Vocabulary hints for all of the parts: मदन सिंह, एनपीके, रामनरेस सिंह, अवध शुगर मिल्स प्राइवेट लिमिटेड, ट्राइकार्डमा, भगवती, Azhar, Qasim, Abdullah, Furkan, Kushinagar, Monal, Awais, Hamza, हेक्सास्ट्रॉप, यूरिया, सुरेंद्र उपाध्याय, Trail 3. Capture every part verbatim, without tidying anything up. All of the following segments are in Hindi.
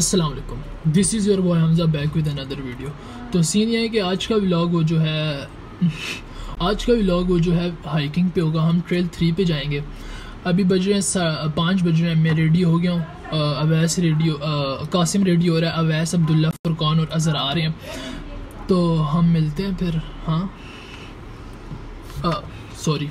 अस्सलाम वालेकुम, this is your boy Hamza back with another video. तो सीन ये है कि आज का व्लॉग वो जो है आज का व्लॉग वो जो है हाइकिंग पे होगा। हम ट्रेल थ्री पे जाएंगे। अभी बज रहे हैं पाँच बज रहे हैं। मैं रेडी हो गया हूँ। अवैस रेडी, कासिम रेडी हो रहा है। अवैस, अब्दुल्ला, फुरकान और अजहर आ रहे हैं। तो हम मिलते हैं फिर। हाँ सॉरी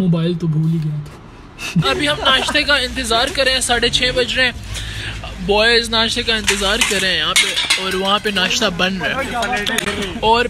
मोबाइल तो भूल ही गया था। अभी हम नाश्ते का इंतज़ार कर रहे हैं। साढ़े छः बज रहे हैं। बॉयज़ नाश्ते का इंतज़ार कर रहे हैं यहाँ पे, और वहाँ पे नाश्ता बन रहा है। और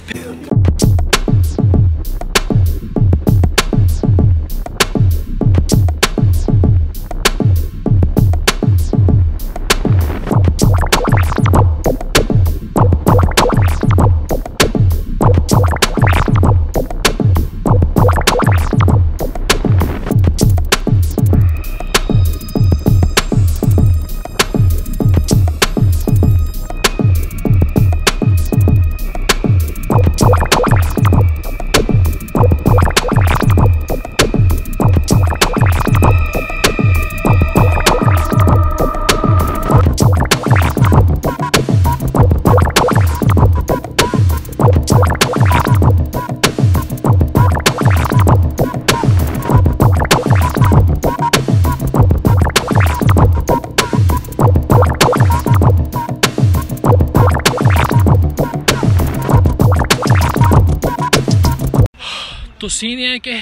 तो सीन ये है कि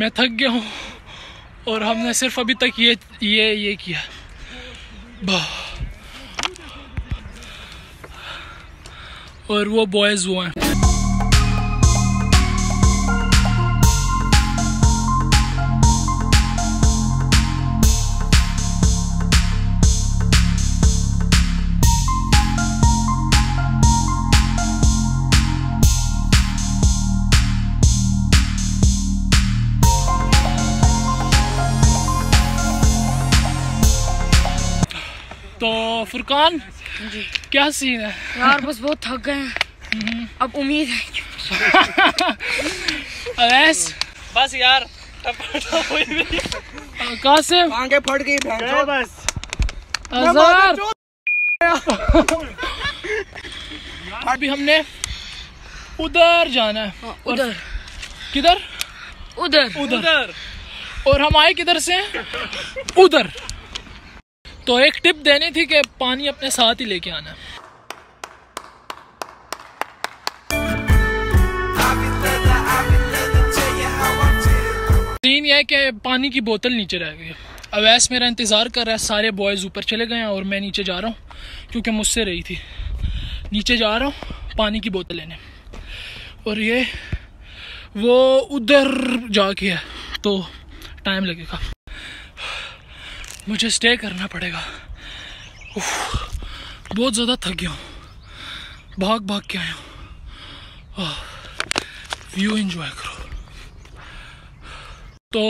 मैं थक गया हूँ और हमने सिर्फ अभी तक ये ये ये किया। और वो बॉयज़ वो हैं। तो फुरकान जी, क्या सीन है यार? बस बहुत थक गए हैं। अब उम्मीद है अवैस बस यार कासिम आगे फट गई बस। अज़हर अभी हमने उधर जाना है। उधर किधर? उधर उधर। और हम आए किधर से? उधर। तो एक टिप देनी थी कि पानी अपने साथ ही लेके आना। सीन यह है कि पानी की बोतल नीचे रह गई। अवैस मेरा इंतज़ार कर रहा है। सारे बॉयज़ ऊपर चले गए हैं और मैं नीचे जा रहा हूँ क्योंकि मुझसे रही थी। नीचे जा रहा हूँ पानी की बोतल लेने, और ये वो उधर जाके है तो टाइम लगेगा, मुझे स्टे करना पड़ेगा। बहुत ज़्यादा थक गया हूँ, भाग भाग के आया हूँ। व्यू एंजॉय करो। तो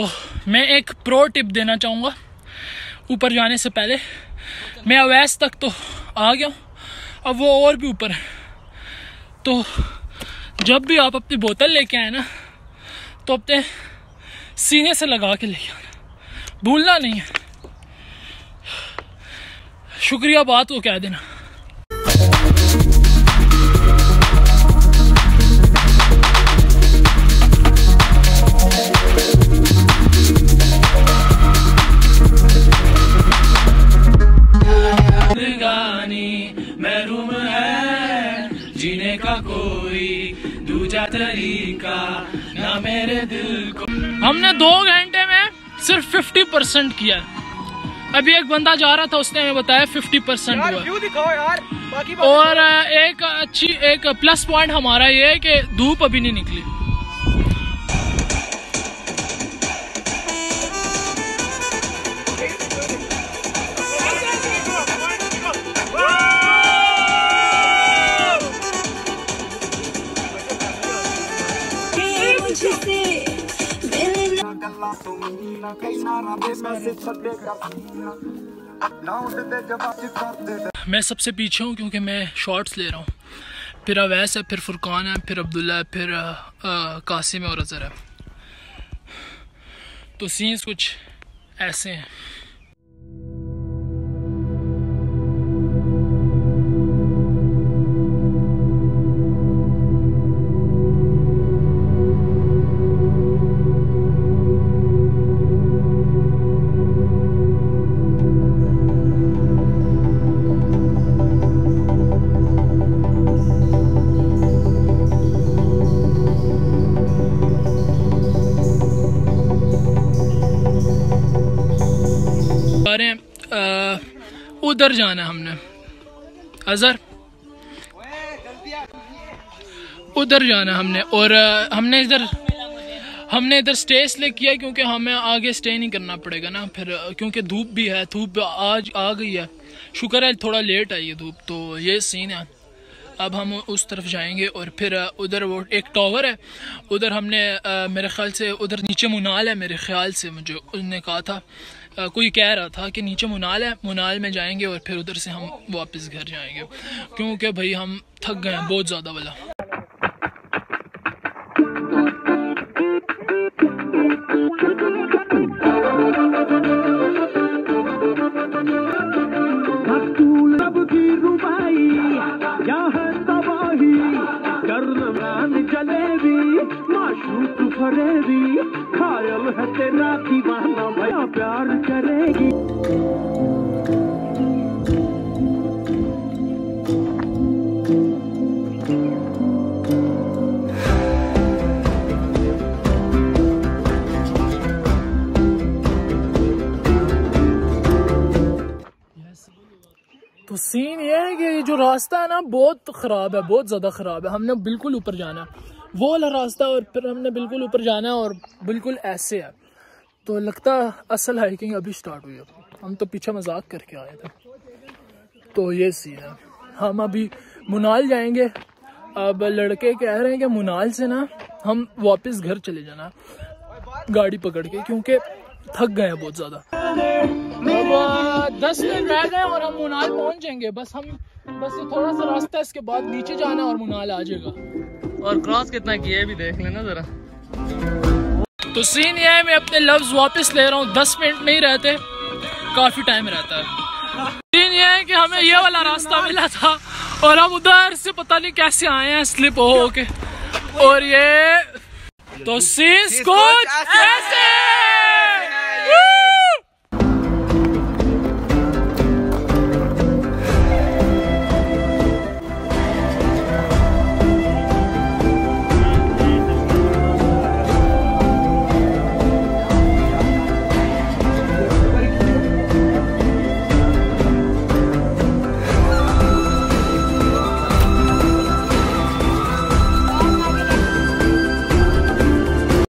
मैं एक प्रो टिप देना चाहूँगा ऊपर जाने से पहले। मैं अवैस तक तो आ गया हूँ, अब वो और भी ऊपर है। तो जब भी आप अपनी बोतल लेके आए ना, तो अपने सीने से लगा के लेके आना, भूलना नहीं है। शुक्रिया बात को कह देना। महरूम है जीने का कोई दूजा तरीका ना मेरे दिल को। हमने दो घंटे में सिर्फ फिफ्टी परसेंट किया। अभी एक बंदा जा रहा था, उसने हमें बताया फिफ्टी परसेंट हुआ। यार, बाकी और एक अच्छी एक प्लस पॉइंट हमारा ये है कि धूप अभी नहीं निकली। I'm not a big man, it's a big man। मैं सबसे पीछे हूँ क्योंकि मैं शॉट्स ले रहा हूँ, फिर अवैस है, फिर फुरकान है, फिर अब्दुल्ला है, फिर कासिम है और अजहर है। तो सीन्स कुछ ऐसे हैं। उधर जाना है हमने, अजहर उधर जाना है हमने, और हमने इधर हमने इधर स्टे इसलिए किया क्योंकि हमें आगे स्टे नहीं करना पड़ेगा ना फिर, क्योंकि धूप भी है, धूप आज आ गई है, शुक्र है थोड़ा लेट आई है धूप। तो ये सीन है, अब हम उस तरफ जाएंगे और फिर उधर वो एक टावर है, उधर हमने मेरे ख्याल से उधर नीचे मोनाल है, मेरे ख्याल से मुझे उसने कहा था, कोई कह रहा था कि नीचे मोनाल है, मोनाल में जाएंगे और फिर उधर से हम वापस घर जाएंगे क्योंकि भाई हम थक गए हैं बहुत ज़्यादा वाला। प्यार करेगी तो सीन ये है कि जो रास्ता है ना बहुत ख़राब है, बहुत ज़्यादा ख़राब है। हमने बिल्कुल ऊपर जाना है, वो वाला रास्ता, और फिर हमने बिल्कुल ऊपर जाना है और बिल्कुल ऐसे है। तो लगता असल हाइकिंग अभी स्टार्ट हुई है, हम तो पीछे मजाक करके आए थे। तो ये सीन है, हम अभी मोनाल जाएंगे। अब लड़के कह रहे हैं कि मोनाल से ना हम वापस घर चले जाना गाड़ी पकड़ के क्योंकि थक गए हैं बहुत ज़्यादा। अब दस मिनट रह गए और हम मोनाल पहुंच जाएंगे, बस हम बस ये थोड़ा सा रास्ता है, इसके बाद नीचे जाना और मोनाल आ जाएगा। और क्रॉस कितना किया भी देख लेना ज़रा। तो सीन ये है, मैं अपने लफ्ज़ वापस ले रहा हूँ, दस मिनट नहीं रहते, काफ़ी टाइम रहता है। सीन ये है कि हमें ये वाला रास्ता मिला था और हम उधर से पता नहीं कैसे आए हैं स्लिप हो के, और ये तो सीन कुछ ऐसे।